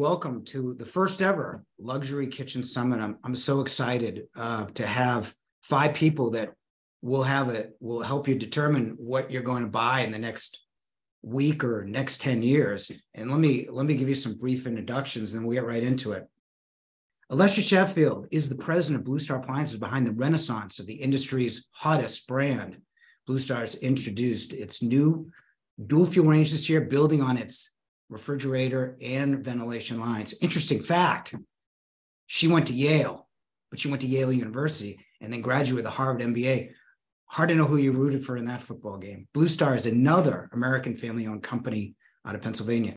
Welcome to the first ever Luxury Kitchen Summit. I'm so excited to have five people that will help you determine what you're going to buy in the next week or next 10 years. And let me give you some brief introductions, and then we'll get right into it. Alessia Sheffield is the president of Blue Star Appliances, behind the renaissance of the industry's hottest brand. Blue Star has introduced its new dual fuel range this year, building on its refrigerator and ventilation lines. Interesting fact, she went to Yale, but she went to Yale University and then graduated with a Harvard MBA. Hard to know who you rooted for in that football game. Blue Star is another American family-owned company out of Pennsylvania.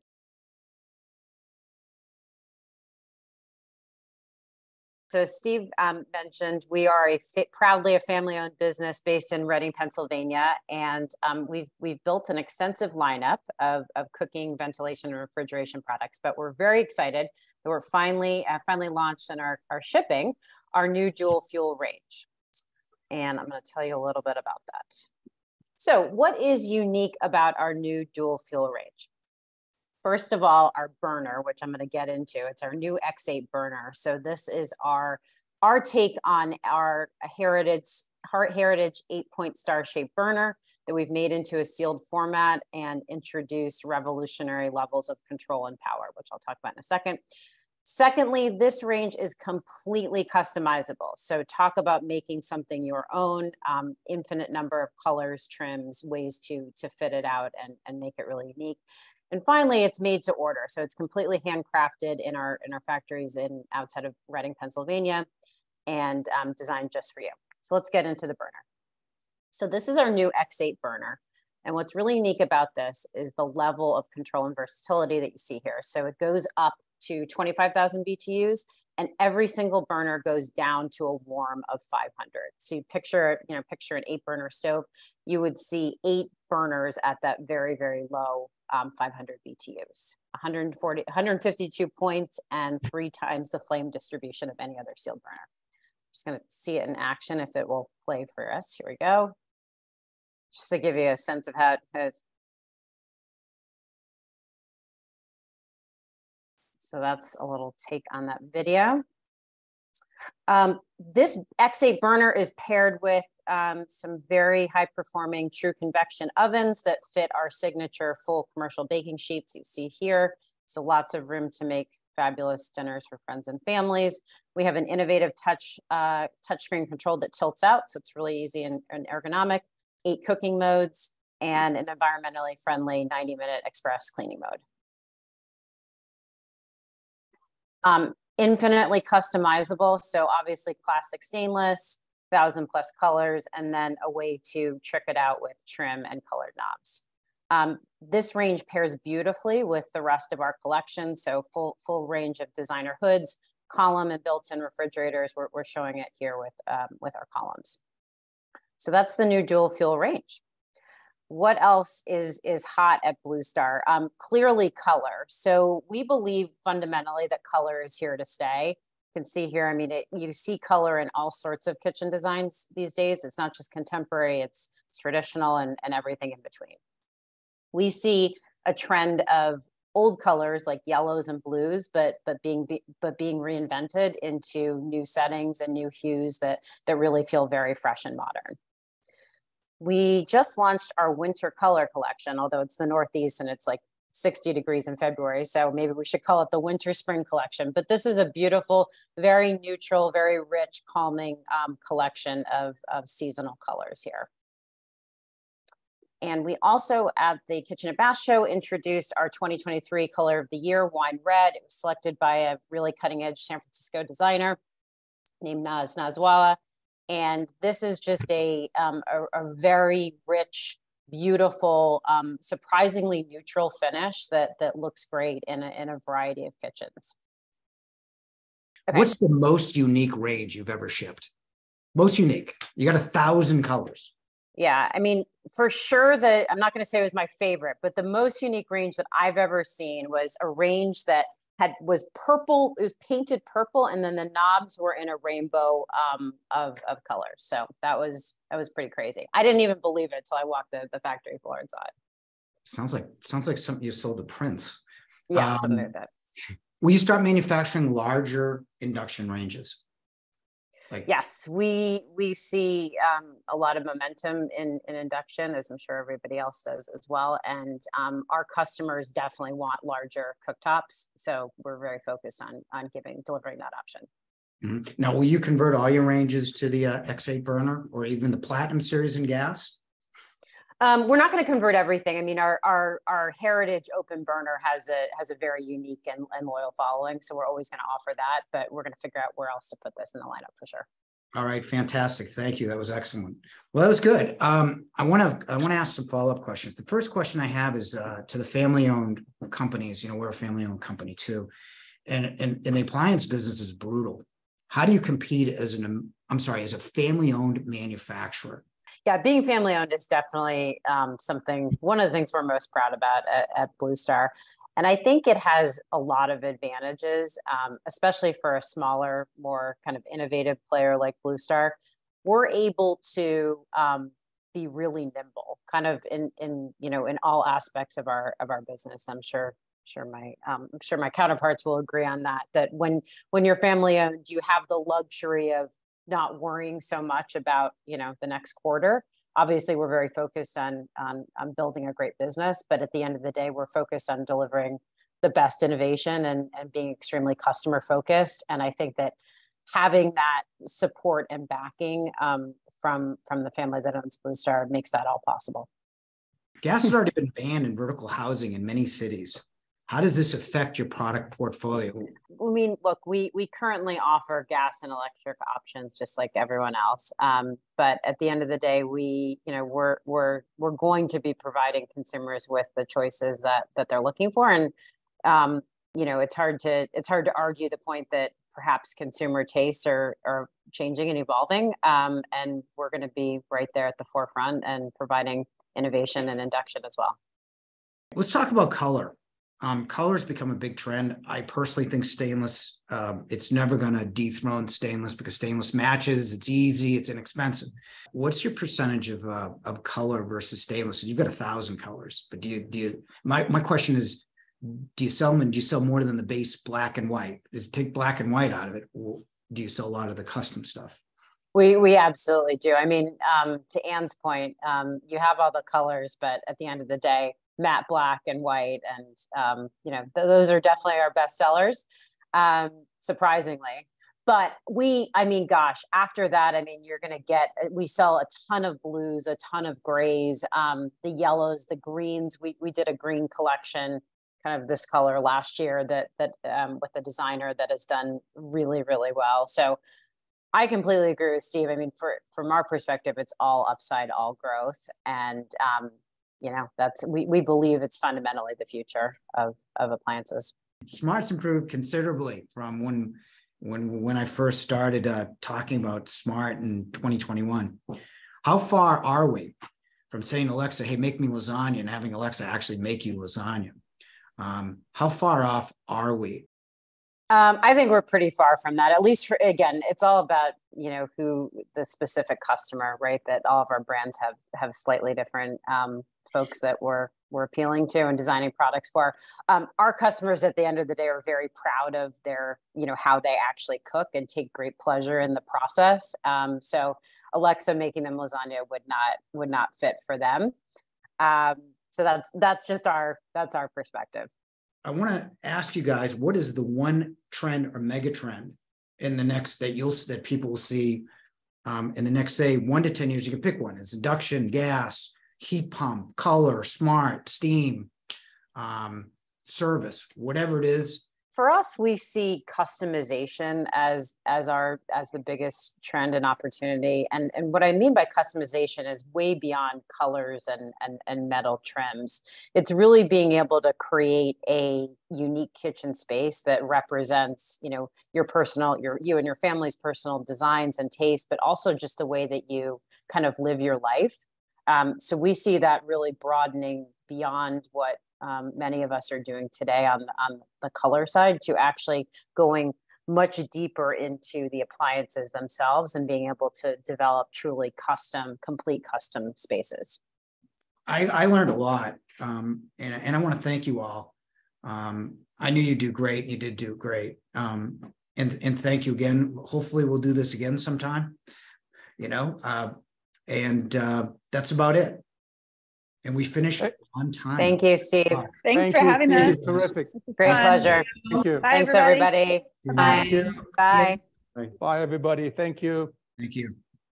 So Steve mentioned we are proudly a family-owned business based in Reading, Pennsylvania, and we've built an extensive lineup of cooking, ventilation, and refrigeration products. But we're very excited that we're finally launched and are shipping our new dual fuel range. And I'm going to tell you a little bit about that. So what is unique about our new dual fuel range? First of all, our burner, which I'm going to get into, it's our new X8 burner. So this is our take on our heritage 8-point star-shaped burner that we've made into a sealed format and introduced revolutionary levels of control and power, which I'll talk about in a second. Secondly, this range is completely customizable. So talk about making something your own, infinite number of colors, trims, ways to fit it out and make it really unique. And finally, it's made to order. So it's completely handcrafted in our factories outside of Reading, Pennsylvania, and designed just for you. So let's get into the burner. So this is our new X8 burner. And what's really unique about this is the level of control and versatility that you see here. So it goes up to 25,000 BTUs, and every single burner goes down to a warm of 500. So you picture an 8-burner stove, you would see 8 burners at that very, very low 500 BTUs, 152 points, and 3 times the flame distribution of any other sealed burner. I'm just going to see it in action if it will play for us. Here we go. Just to give you a sense of how it goes. So that's a little take on that video. This X8 burner is paired with some very high-performing true convection ovens that fit our signature full commercial baking sheets you see here. So lots of room to make fabulous dinners for friends and families. We have an innovative touchscreen control that tilts out, so it's really easy and ergonomic, 8 cooking modes, and an environmentally friendly 90-minute express cleaning mode. Infinitely customizable, so obviously classic stainless, 1,000+ colors, and then a way to trick it out with trim and colored knobs. This range pairs beautifully with the rest of our collection, so full range of designer hoods, column and built-in refrigerators. We're showing it here with our columns. So that's the new dual fuel range. What else is hot at Blue Star? Clearly color. So we believe fundamentally that color is here to stay. You can see here, I mean, you see color in all sorts of kitchen designs these days. It's not just contemporary, it's traditional and everything in between. We see a trend of old colors like yellows and blues, but being reinvented into new settings and new hues that really feel very fresh and modern. We just launched our winter color collection, although it's the Northeast and it's like 60 degrees in February. So maybe we should call it the winter spring collection, but this is a beautiful, very neutral, very rich, calming collection of seasonal colors here. And we also at the Kitchen and Bath Show introduced our 2023 color of the year, wine red. It was selected by a really cutting edge San Francisco designer named Naz Nazwala. And this is just a very rich, beautiful, surprisingly neutral finish that looks great in a variety of kitchens. Okay. What's the most unique range you've ever shipped? Most unique. You got 1,000 colors. Yeah, I mean, for sure I'm not going to say it was my favorite, but the most unique range that I've ever seen was a range that was purple. It was painted purple, and then the knobs were in a rainbow of colors. So that was pretty crazy. I didn't even believe it until I walked the factory floor and saw it. Sounds like something you sold to Prince. Yeah, something like that. Will you start manufacturing larger induction ranges? Like, yes, we see a lot of momentum in induction, as I'm sure everybody else does as well. And our customers definitely want larger cooktops. So we're very focused on delivering that option. Mm-hmm. Now, will you convert all your ranges to the X8 burner or even the Platinum Series in gas? We're not going to convert everything. I mean, our heritage open burner has a very unique and loyal following, so we're always going to offer that. But we're going to figure out where else to put this in the lineup for sure. All right, fantastic. Thank you. That was excellent. Well, that was good. I want to ask some follow-up questions. The first question I have is to the family-owned companies. You know, we're a family-owned company too, and the appliance business is brutal. How do you compete as a family-owned manufacturer? Yeah, being family-owned is definitely one of the things we're most proud about at Blue Star. And I think it has a lot of advantages, especially for a smaller, more kind of innovative player like Blue Star. We're able to be really nimble, kind of in all aspects of our business. I'm sure my counterparts will agree on that. That when you're family-owned, you have the luxury of not worrying so much about, you know, the next quarter. Obviously, we're very focused on building a great business, but at the end of the day, we're focused on delivering the best innovation and being extremely customer focused. And I think that having that support and backing from the family that owns Blue Star makes that all possible. Gas has already been banned in vertical housing in many cities. How does this affect your product portfolio? I mean, look, we currently offer gas and electric options just like everyone else. But at the end of the day, we're going to be providing consumers with the choices that they're looking for. And it's hard to argue the point that perhaps consumer tastes are changing and evolving. And we're going to be right there at the forefront and providing innovation and induction as well. Let's talk about color. Color's become a big trend. I personally think stainless, it's never going to dethrone stainless because stainless matches, it's easy, it's inexpensive. What's your percentage of color versus stainless? And you've got 1,000 colors, but my question is, do you sell them, and do you sell more than the base black and white? Take black and white out of it, or do you sell a lot of the custom stuff? We absolutely do. I mean, to Anne's point, you have all the colors, but at the end of the day, matte black and white, and those are definitely our best sellers, surprisingly. But after that, I mean, we sell a ton of blues, a ton of grays, the yellows, the greens. We did a green collection, kind of this color last year that with the designer that has done really, really well. So I completely agree with Steve. I mean, from our perspective, it's all upside, all growth, and we believe it's fundamentally the future of appliances. Smart's improved considerably from when I first started talking about smart in 2021. How far are we from saying, Alexa, hey, make me lasagna, and having Alexa actually make you lasagna? How far off are we? I think we're pretty far from that. At least it's all about, who the specific customer, right? That all of our brands have slightly different folks that we're appealing to and designing products for. Our customers at the end of the day are very proud of their, how they actually cook and take great pleasure in the process. So Alexa making them lasagna would not fit for them. So that's our perspective. I want to ask you guys, what is the one trend or mega trend in the next that people will see in the next, say, 1 to 10 years? You can pick one. It's induction, gas, heat pump, color, smart, steam, service, whatever it is. For us, we see customization as the biggest trend and opportunity. And what I mean by customization is way beyond colors and metal trims. It's really being able to create a unique kitchen space that represents, you and your family's personal designs and tastes, but also just the way that you kind of live your life. So we see that really broadening beyond what many of us are doing today on the color side to actually going much deeper into the appliances themselves and being able to develop truly complete custom spaces. I learned a lot, and I want to thank you all I knew you'd do great, and you did do great. And thank you again. Hopefully we'll do this again sometime, you know, and that's about it. And we finished on time. Thank you, Steve. Thanks for having us, Steve. Terrific. Great pleasure. Thank you. Bye, everybody. Thanks, everybody. Bye. Bye. Bye, everybody. Thank you. Thank you.